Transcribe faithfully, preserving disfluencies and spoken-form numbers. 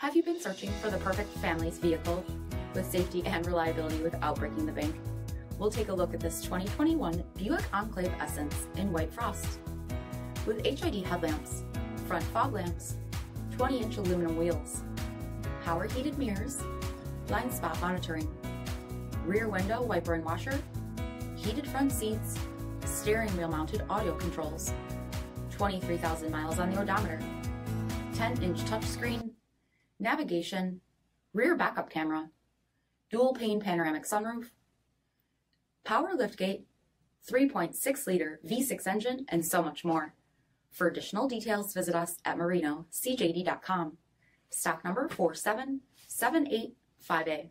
Have you been searching for the perfect family's vehicle with safety and reliability without breaking the bank? We'll take a look at this twenty twenty-one Buick Enclave Essence in White Frost. With H I D headlamps, front fog lamps, twenty inch aluminum wheels, power heated mirrors, blind spot monitoring, rear window wiper and washer, heated front seats, steering wheel mounted audio controls, twenty-three thousand miles on the odometer, ten inch touchscreen, navigation, rear backup camera, dual pane panoramic sunroof, power liftgate, three point six liter V six engine, and so much more. For additional details, visit us at merino c j d dot com. Stock number four seven seven eight five A.